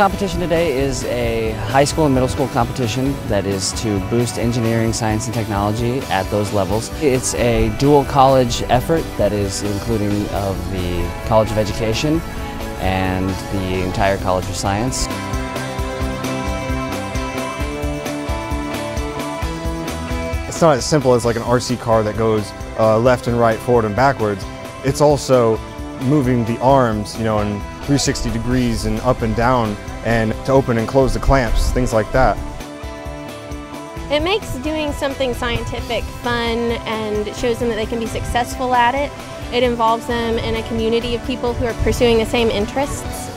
competition today is a high school and middle school competition that is to boost engineering, science, and technology at those levels. It's a dual college effort that is including of the College of Education and the entire College of Science. It's not as simple as like an RC car that goes left and right, forward and backwards. It's also moving the arms, you know, in 360 degrees and up and down, and to open and close the clamps, things like that. It makes doing something scientific fun, and it shows them that they can be successful at it. It involves them in a community of people who are pursuing the same interests.